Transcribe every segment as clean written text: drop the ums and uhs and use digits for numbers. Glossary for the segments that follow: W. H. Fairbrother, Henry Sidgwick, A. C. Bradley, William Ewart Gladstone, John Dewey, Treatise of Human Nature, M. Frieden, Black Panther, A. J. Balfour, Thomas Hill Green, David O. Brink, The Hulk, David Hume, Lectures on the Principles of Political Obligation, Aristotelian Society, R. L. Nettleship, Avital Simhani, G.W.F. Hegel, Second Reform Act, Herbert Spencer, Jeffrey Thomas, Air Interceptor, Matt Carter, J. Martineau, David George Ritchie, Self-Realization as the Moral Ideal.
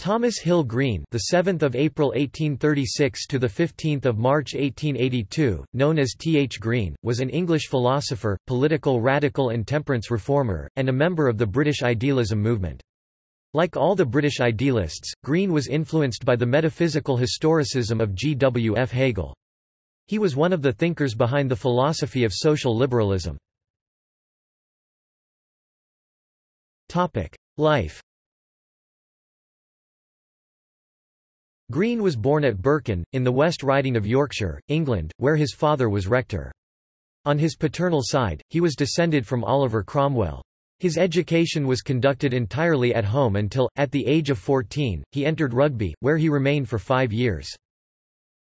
Thomas Hill Green, the 7th of April 1836 to the 15th of March 1882, known as T. H. Green, was an English philosopher, political radical and temperance reformer, and a member of the British idealism movement. Like all the British idealists, Green was influenced by the metaphysical historicism of G.W.F. Hegel. He was one of the thinkers behind the philosophy of social liberalism. Topic: Life. Green was born at Birkin, in the West Riding of Yorkshire, England, where his father was rector. On his paternal side, he was descended from Oliver Cromwell. His education was conducted entirely at home until, at the age of 14, he entered Rugby, where he remained for 5 years.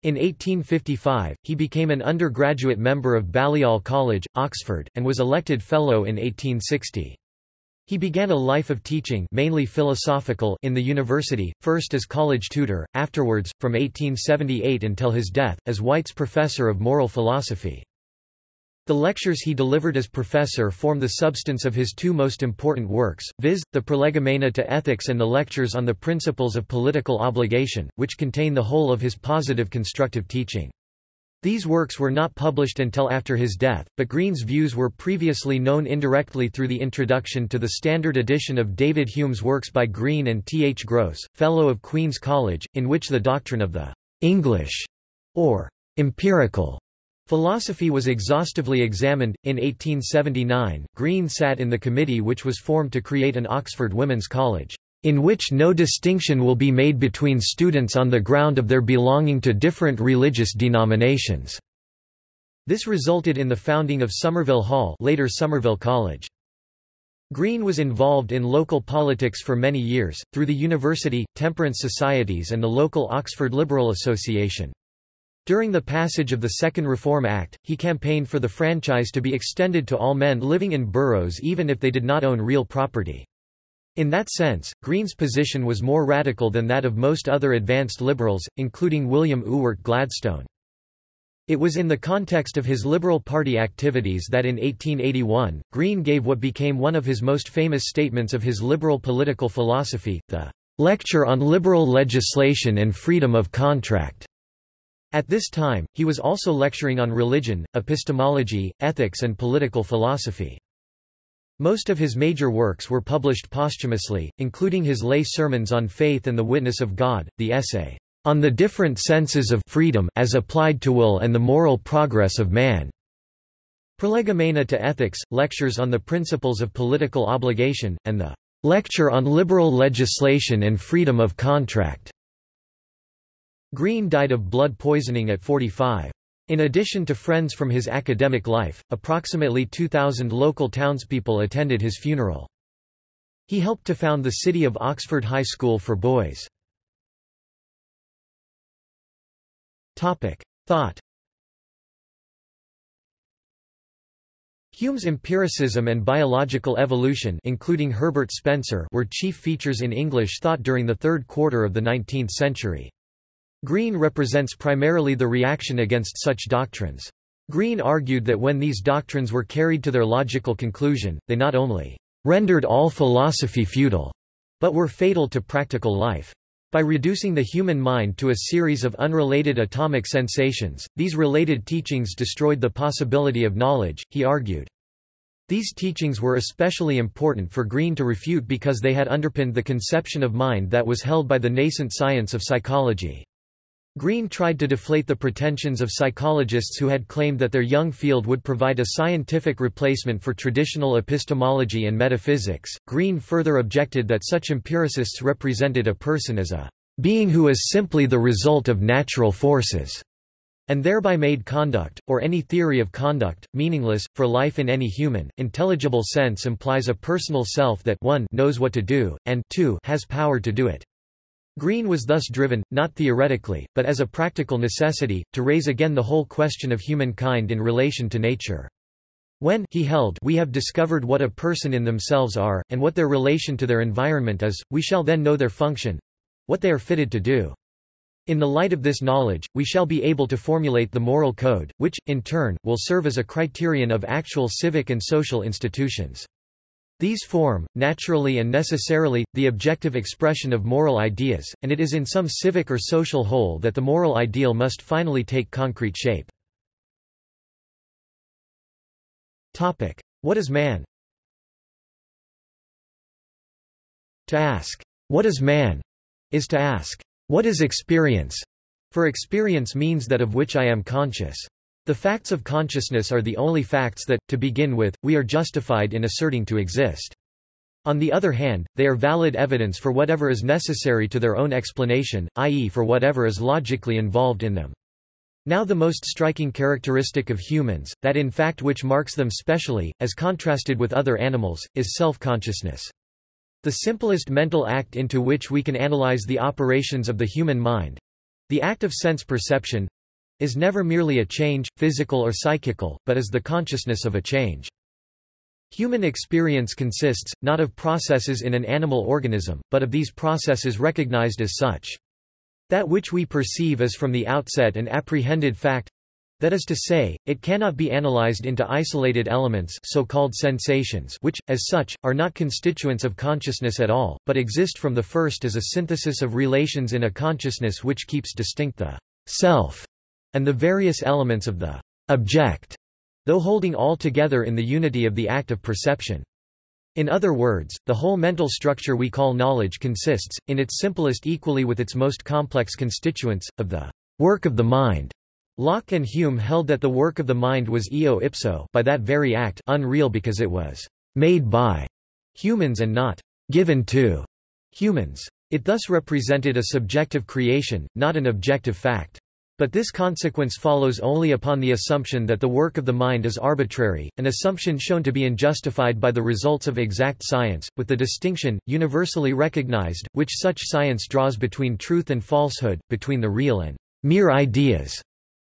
In 1855, he became an undergraduate member of Balliol College, Oxford, and was elected fellow in 1860. He began a life of teaching, mainly philosophical, in the university, first as college tutor, afterwards, from 1878 until his death, as White's professor of moral philosophy. The lectures he delivered as professor form the substance of his two most important works, viz., the Prolegomena to Ethics and the Lectures on the Principles of Political Obligation, which contain the whole of his positive constructive teaching. These works were not published until after his death, but Green's views were previously known indirectly through the introduction to the standard edition of David Hume's works by Green and T. H. Grose, Fellow of Queen's College, in which the doctrine of the English, or empirical, philosophy was exhaustively examined. In 1879, Green sat in the committee which was formed to create an Oxford Women's College, in which no distinction will be made between students on the ground of their belonging to different religious denominations. This resulted in the founding of Somerville Hall, later Somerville College. Green was involved in local politics for many years, through the university, temperance societies and the local Oxford Liberal Association. During the passage of the Second Reform Act, he campaigned for the franchise to be extended to all men living in boroughs even if they did not own real property. In that sense, Green's position was more radical than that of most other advanced liberals, including William Ewart Gladstone. It was in the context of his Liberal Party activities that in 1881, Green gave what became one of his most famous statements of his liberal political philosophy, the "Lecture on Liberal Legislation and Freedom of Contract." At this time, he was also lecturing on religion, epistemology, ethics and political philosophy. Most of his major works were published posthumously, including his lay sermons on faith and the witness of God, the essay, "On the Different Senses of Freedom as Applied to Will and the Moral Progress of Man," Prolegomena to Ethics, Lectures on the Principles of Political Obligation, and the "Lecture on Liberal Legislation and Freedom of Contract." Green died of blood poisoning at 45. In addition to friends from his academic life, approximately 2,000 local townspeople attended his funeral. He helped to found the City of Oxford High School for Boys. Thought. Hume's empiricism and biological evolution, including Herbert Spencer, were chief features in English thought during the third quarter of the 19th century. Green represents primarily the reaction against such doctrines. Green argued that when these doctrines were carried to their logical conclusion, they not only rendered all philosophy futile, but were fatal to practical life. By reducing the human mind to a series of unrelated atomic sensations, these related teachings destroyed the possibility of knowledge, he argued. These teachings were especially important for Green to refute because they had underpinned the conception of mind that was held by the nascent science of psychology. Green tried to deflate the pretensions of psychologists who had claimed that their young field would provide a scientific replacement for traditional epistemology and metaphysics. Green further objected that such empiricists represented a person as a being who is simply the result of natural forces, and thereby made conduct, or any theory of conduct, meaningless. For life in any human, intelligible sense implies a personal self that 1 knows what to do, and 2 has power to do it. Green was thus driven, not theoretically, but as a practical necessity, to raise again the whole question of humankind in relation to nature. When, he held, we have discovered what a person in themselves are, and what their relation to their environment is, we shall then know their function—what they are fitted to do. In the light of this knowledge, we shall be able to formulate the moral code, which, in turn, will serve as a criterion of actual civic and social institutions. These form, naturally and necessarily, the objective expression of moral ideas, and it is in some civic or social whole that the moral ideal must finally take concrete shape. What is man? To ask, "What is man?" is to ask, "What is experience?" For experience means that of which I am conscious. The facts of consciousness are the only facts that, to begin with, we are justified in asserting to exist. On the other hand, they are valid evidence for whatever is necessary to their own explanation, i.e., for whatever is logically involved in them. Now the most striking characteristic of humans, that in fact which marks them specially, as contrasted with other animals, is self-consciousness. The simplest mental act into which we can analyze the operations of the human mind—the act of sense perception— is never merely a change, physical or psychical, but is the consciousness of a change. Human experience consists, not of processes in an animal organism, but of these processes recognized as such. That which we perceive is from the outset an apprehended fact, that is to say, it cannot be analyzed into isolated elements, so-called sensations, which, as such, are not constituents of consciousness at all, but exist from the first as a synthesis of relations in a consciousness which keeps distinct the self and the various elements of the object, though holding all together in the unity of the act of perception. In other words, the whole mental structure we call knowledge consists, in its simplest equally with its most complex constituents, of the work of the mind. Locke and Hume held that the work of the mind was eo ipso, by that very act, unreal because it was made by humans and not given to humans. It thus represented a subjective creation, not an objective fact. But this consequence follows only upon the assumption that the work of the mind is arbitrary, an assumption shown to be unjustified by the results of exact science, with the distinction, universally recognized, which such science draws between truth and falsehood, between the real and mere ideas.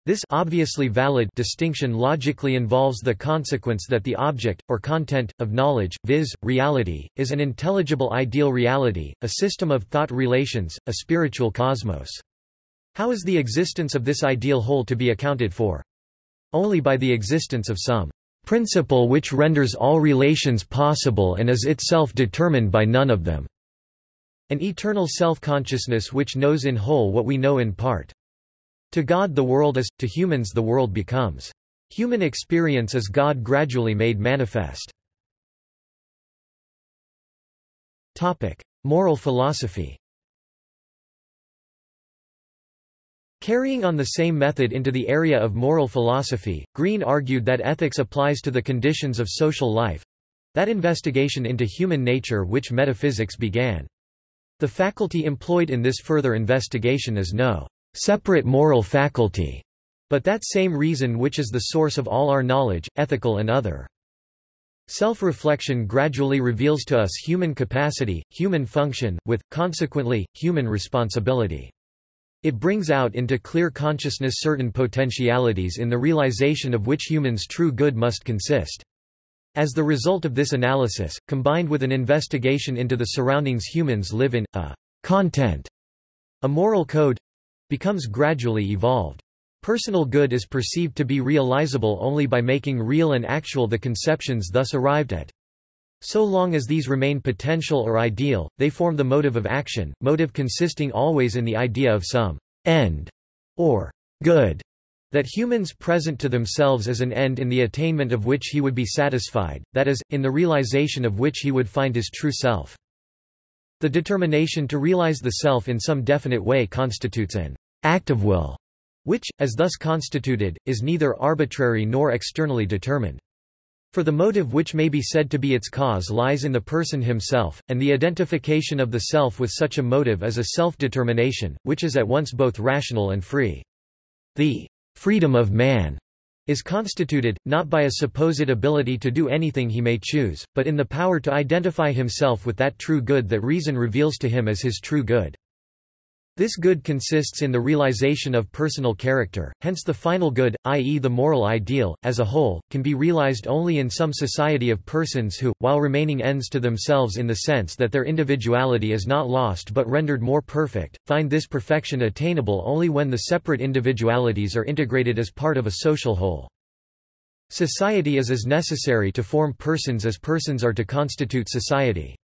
This obviously valid distinction logically involves the consequence that the object, or content, of knowledge, viz., reality, is an intelligible ideal reality, a system of thought relations, a spiritual cosmos. How is the existence of this ideal whole to be accounted for? Only by the existence of some principle which renders all relations possible and is itself determined by none of them. An eternal self-consciousness which knows in whole what we know in part. To God the world is, to humans the world becomes. Human experience is God gradually made manifest. Moral philosophy. Carrying on the same method into the area of moral philosophy, Green argued that ethics applies to the conditions of social life—that investigation into human nature which metaphysics began. The faculty employed in this further investigation is no separate moral faculty, but that same reason which is the source of all our knowledge, ethical and other. Self-reflection gradually reveals to us human capacity, human function, with, consequently, human responsibility. It brings out into clear consciousness certain potentialities in the realization of which humans' true good must consist. As the result of this analysis, combined with an investigation into the surroundings humans live in, a content, a moral code, becomes gradually evolved. Personal good is perceived to be realizable only by making real and actual the conceptions thus arrived at. So long as these remain potential or ideal, they form the motive of action, motive consisting always in the idea of some end or good that humans present to themselves as an end in the attainment of which he would be satisfied, that is, in the realization of which he would find his true self. The determination to realize the self in some definite way constitutes an act of will, which, as thus constituted, is neither arbitrary nor externally determined. For the motive which may be said to be its cause lies in the person himself, and the identification of the self with such a motive is a self-determination, which is at once both rational and free. The freedom of man is constituted, not by a supposed ability to do anything he may choose, but in the power to identify himself with that true good that reason reveals to him as his true good. This good consists in the realization of personal character, hence the final good, i.e. the moral ideal, as a whole, can be realized only in some society of persons who, while remaining ends to themselves in the sense that their individuality is not lost but rendered more perfect, find this perfection attainable only when the separate individualities are integrated as part of a social whole. Society is as necessary to form persons as persons are to constitute society.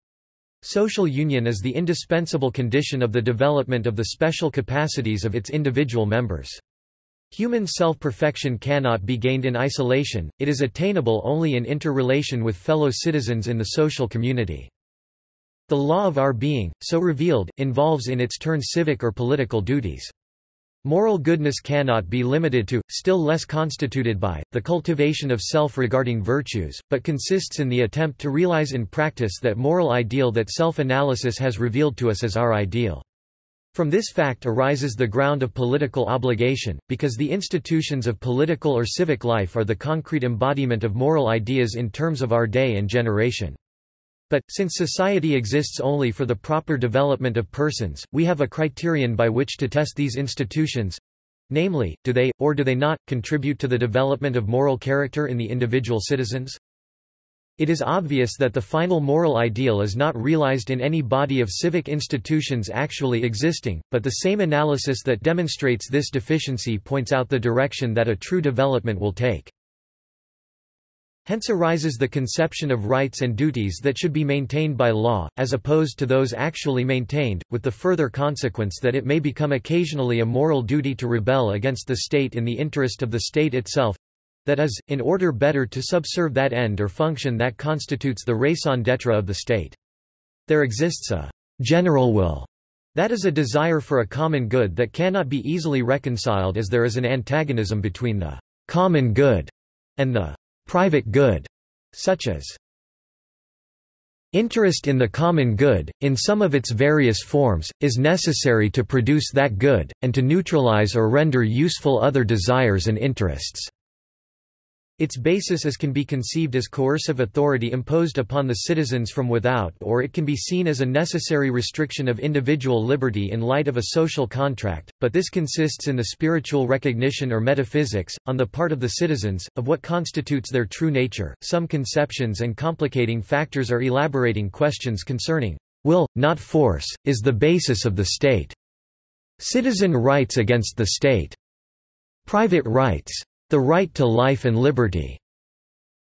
Social union is the indispensable condition of the development of the special capacities of its individual members. Human self-perfection cannot be gained in isolation, it is attainable only in interrelation with fellow citizens in the social community. The law of our being, so revealed, involves in its turn civic or political duties. Moral goodness cannot be limited to, still less constituted by, the cultivation of self-regarding virtues, but consists in the attempt to realize in practice that moral ideal that self-analysis has revealed to us as our ideal. From this fact arises the ground of political obligation, because the institutions of political or civic life are the concrete embodiment of moral ideas in terms of our day and generation. But, since society exists only for the proper development of persons, we have a criterion by which to test these institutions, namely, do they, or do they not, contribute to the development of moral character in the individual citizens? It is obvious that the final moral ideal is not realized in any body of civic institutions actually existing, but the same analysis that demonstrates this deficiency points out the direction that a true development will take. Hence arises the conception of rights and duties that should be maintained by law, as opposed to those actually maintained, with the further consequence that it may become occasionally a moral duty to rebel against the state in the interest of the state itself, that is, in order better to subserve that end or function that constitutes the raison d'etre of the state. There exists a general will, that is a desire for a common good that cannot be easily reconciled as there is an antagonism between the common good and the private good, such as interest in the common good, in some of its various forms, is necessary to produce that good, and to neutralize or render useful other desires and interests. Its basis is can be conceived as coercive authority imposed upon the citizens from without, or it can be seen as a necessary restriction of individual liberty in light of a social contract, but this consists in the spiritual recognition or metaphysics, on the part of the citizens, of what constitutes their true nature. Some conceptions and complicating factors are elaborating questions concerning will, not force, is the basis of the state. Citizen rights against the state. Private rights. The right to life and liberty.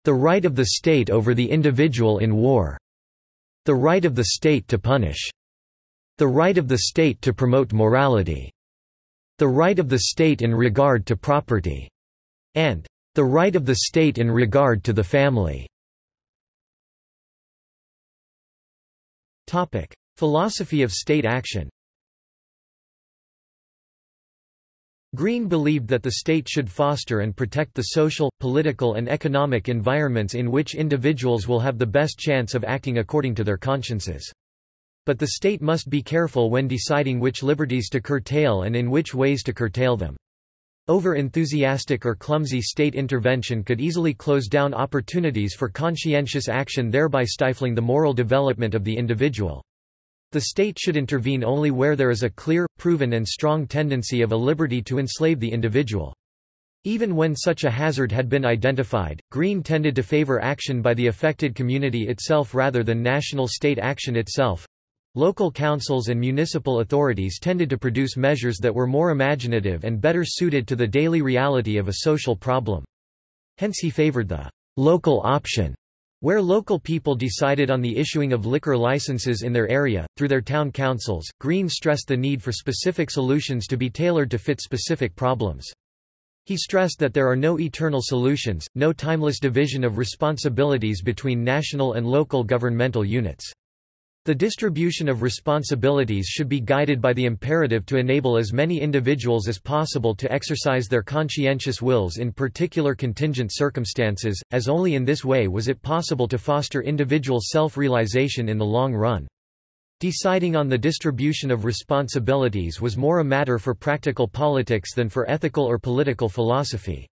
The right of the state over the individual in war. The right of the state to punish. The right of the state to promote morality. The right of the state in regard to property. And the right of the state in regard to the family. Topic: Philosophy of state action. Green believed that the state should foster and protect the social, political and economic environments in which individuals will have the best chance of acting according to their consciences. But the state must be careful when deciding which liberties to curtail and in which ways to curtail them. Over-enthusiastic or clumsy state intervention could easily close down opportunities for conscientious action, thereby stifling the moral development of the individual. The state should intervene only where there is a clear, proven and strong tendency of a liberty to enslave the individual. Even when such a hazard had been identified, Green tended to favor action by the affected community itself rather than national state action itself. Local councils and municipal authorities tended to produce measures that were more imaginative and better suited to the daily reality of a social problem. Hence he favored the local option, where local people decided on the issuing of liquor licenses in their area, through their town councils. Green stressed the need for specific solutions to be tailored to fit specific problems. He stressed that there are no eternal solutions, no timeless division of responsibilities between national and local governmental units. The distribution of responsibilities should be guided by the imperative to enable as many individuals as possible to exercise their conscientious wills in particular contingent circumstances, as only in this way was it possible to foster individual self-realization in the long run. Deciding on the distribution of responsibilities was more a matter for practical politics than for ethical or political philosophy.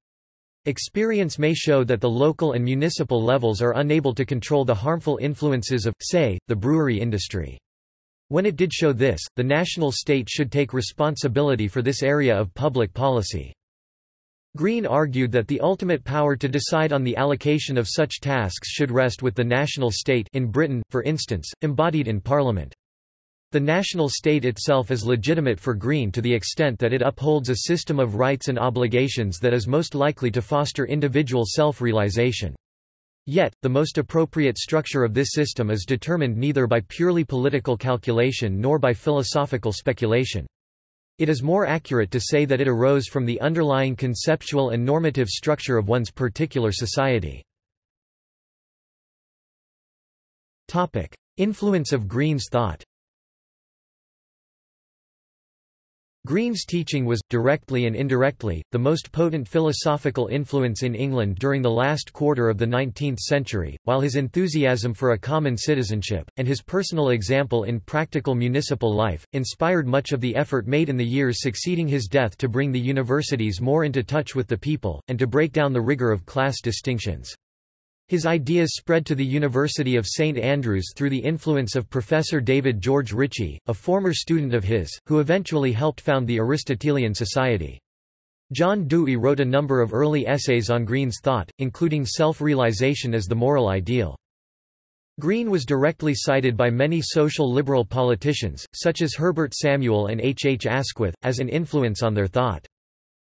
Experience may show that the local and municipal levels are unable to control the harmful influences of, say, the brewery industry. When it did show this, the national state should take responsibility for this area of public policy. Green argued that the ultimate power to decide on the allocation of such tasks should rest with the national state in Britain, for instance, embodied in Parliament. The national state itself is legitimate for Green to the extent that it upholds a system of rights and obligations that is most likely to foster individual self-realization. Yet, the most appropriate structure of this system is determined neither by purely political calculation nor by philosophical speculation. It is more accurate to say that it arose from the underlying conceptual and normative structure of one's particular society. Topic: Influence of Green's thought. Green's teaching was, directly and indirectly, the most potent philosophical influence in England during the last quarter of the 19th century, while his enthusiasm for a common citizenship, and his personal example in practical municipal life, inspired much of the effort made in the years succeeding his death to bring the universities more into touch with the people, and to break down the rigour of class distinctions. His ideas spread to the University of St. Andrews through the influence of Professor David George Ritchie, a former student of his, who eventually helped found the Aristotelian Society. John Dewey wrote a number of early essays on Green's thought, including Self-Realization as the Moral Ideal. Green was directly cited by many social liberal politicians, such as Herbert Samuel and H. H. Asquith, as an influence on their thought.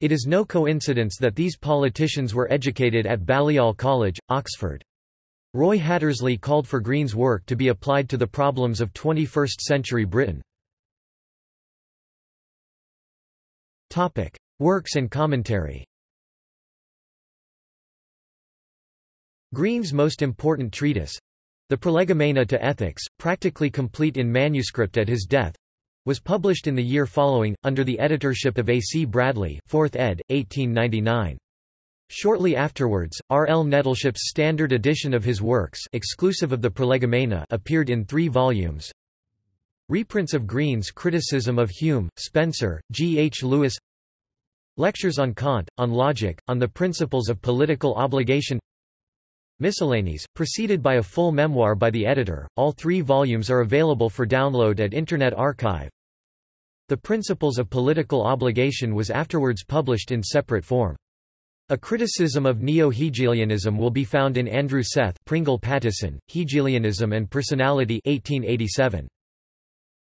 It is no coincidence that these politicians were educated at Balliol College, Oxford. Roy Hattersley called for Green's work to be applied to the problems of 21st-century Britain. Topic: Works and commentary. Green's most important treatise, the Prolegomena to Ethics, practically complete in manuscript at his death, was published in the year following, under the editorship of A. C. Bradley, 4th ed., 1899. Shortly afterwards, R. L. Nettleship's standard edition of his works, exclusive of the Prolegomena, appeared in 3 volumes. Reprints of Green's criticism of Hume, Spencer, G. H. Lewis, Lectures on Kant, on Logic, on the Principles of Political Obligation, Miscellanies, preceded by a full memoir by the editor. All 3 volumes are available for download at Internet Archive. The Principles of Political Obligation was afterwards published in separate form. A criticism of Neo-Hegelianism will be found in Andrew Seth Pringle Pattison, Hegelianism and Personality 1887.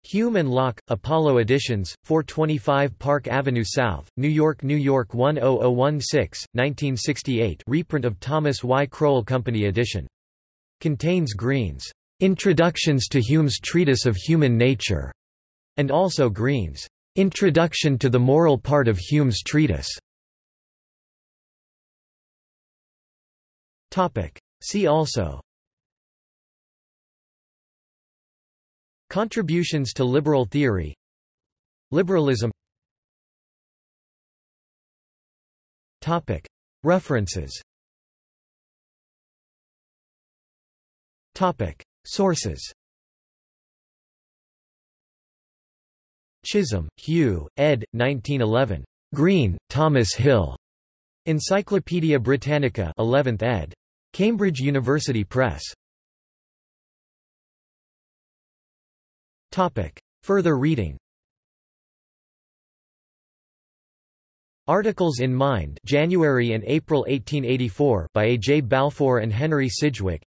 Hume and Locke, Apollo Editions, 425 Park Avenue South, New York, New York 10016, 1968 reprint of Thomas Y. Crowell Company edition. Contains Green's "Introductions to Hume's Treatise of Human Nature", and also Green's "Introduction to the Moral Part of Hume's Treatise". See also: Contributions to liberal theory, Liberalism. Topic: References. Topic: Sources. Chisholm, Hugh, ed. 1911. Green, Thomas Hill. Encyclopædia Britannica, 11th ed. Cambridge University Press. Further reading. Articles in Mind, January and April 1884, by A. J. Balfour and Henry Sidgwick.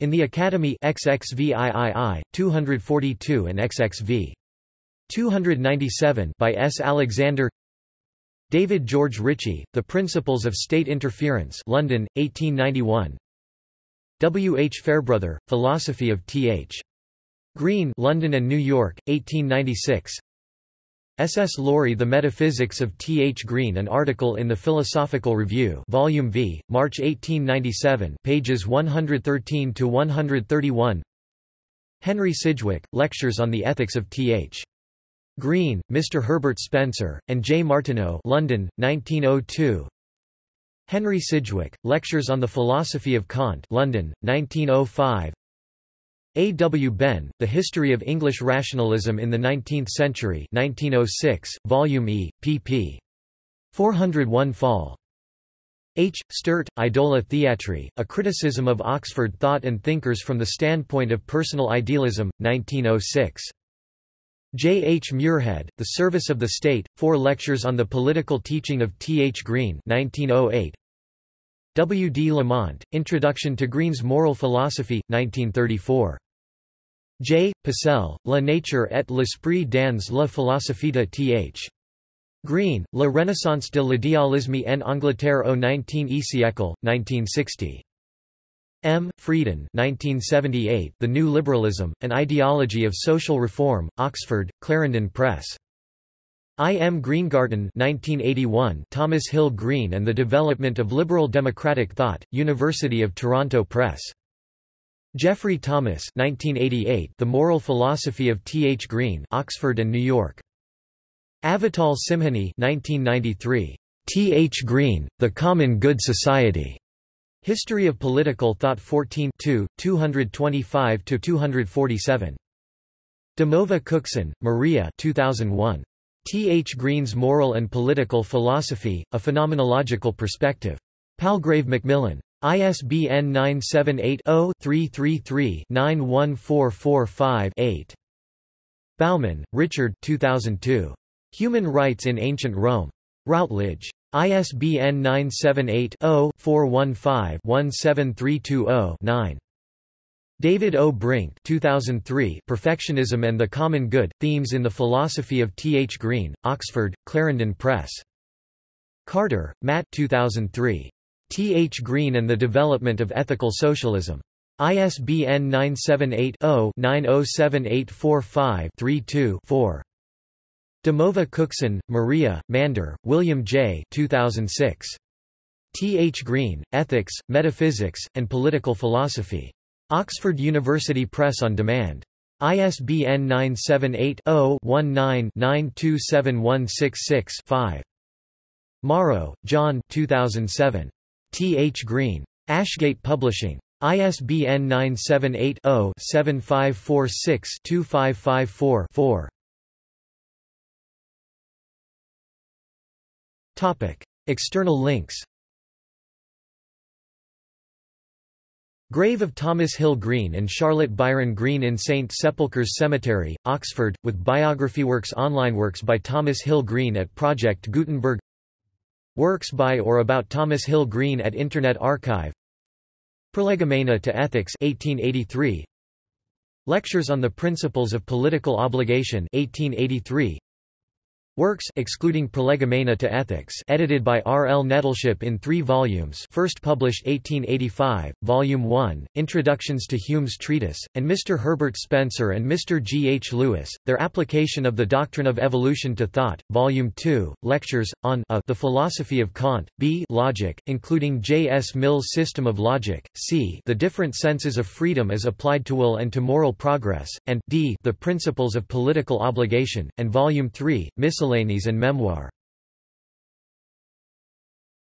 In the Academy, XXVIII, 242 and XXV. 297, by S. Alexander. David George Ritchie, The Principles of State Interference, London, 1891. W. H. Fairbrother, Philosophy of T. H. Green, London and New York, 1896. S. S. Laurie, The Metaphysics of T. H. Green, an article in the Philosophical Review, Volume V, March 1897, pages 113 to 131. Henry Sidgwick, Lectures on the Ethics of T. H. Green, Mr. Herbert Spencer and J. Martineau, London, 1902. Henry Sidgwick, Lectures on the Philosophy of Kant, London, 1905. A. W. Benn, The History of English Rationalism in the 19th Century, 1906, Volume E, pp. 401 Fall. H. Sturt, Idola Theatri, A Criticism of Oxford Thought and Thinkers from the Standpoint of Personal Idealism, 1906. J. H. Muirhead, The Service of the State, 4 lectures on the Political Teaching of T. H. Green, 1908. W. D. Lamont, Introduction to Green's Moral Philosophy, 1934. J. Purcell, La nature et l'esprit dans la philosophie de T. H. Green, La renaissance de l'idéalisme en Angleterre au 19e siècle, 1960. M. Frieden, 1978, The New Liberalism, An Ideology of Social Reform, Oxford, Clarendon Press. I. M. Greengarten, 1981, Thomas Hill Green and the Development of Liberal Democratic Thought, University of Toronto Press. Jeffrey Thomas, 1988, The Moral Philosophy of T. H. Green, Oxford and New York. Avital Simhani, 1993, T. H. Green, The Common Good Society. History of Political Thought 14 225–247. Demova Cookson, Maria, 2001. T. H. Green's Moral and Political Philosophy, A Phenomenological Perspective. Palgrave Macmillan. ISBN 978-0-333-91445-8. Bauman, Richard, 2002. Human Rights in Ancient Rome. Routledge. ISBN 978-0-415-17320-9. David O. Brink, 2003, Perfectionism and the Common Good, Themes in the Philosophy of T. H. Green, Oxford, Clarendon Press. Carter, Matt, 2003. T. H. Green and the Development of Ethical Socialism. ISBN 978-0-907845-32-4. Demova Cookson, Maria, Mander, William J. 2006. T. H. Green, Ethics, Metaphysics, and Political Philosophy. Oxford University Press on Demand. ISBN 978-0-19-927166-5. Morrow, John 2007. T. H. Green. Ashgate Publishing. ISBN 978-0-7546-2554-4. External links. Grave of Thomas Hill Green and Charlotte Byron Green in St Sepulchre's Cemetery, Oxford, with biographyworks. Online works by Thomas Hill Green at Project Gutenberg. Works by or about Thomas Hill Green at Internet Archive. Prolegomena to Ethics 1883. Lectures on the Principles of Political Obligation 1883. Works excluding Prolegomena to Ethics, edited by R. L. Nettleship in 3 volumes, first published 1885, Volume 1, Introductions to Hume's Treatise, and Mr. Herbert Spencer and Mr. G. H. Lewis, Their Application of the Doctrine of Evolution to Thought, Volume 2, Lectures, on a, The Philosophy of Kant, b, Logic, including J. S. Mill's System of Logic, c, The Different Senses of Freedom as Applied to Will and to Moral Progress, and d, The Principles of Political Obligation, and Volume 3, Miscellanies and Memoir.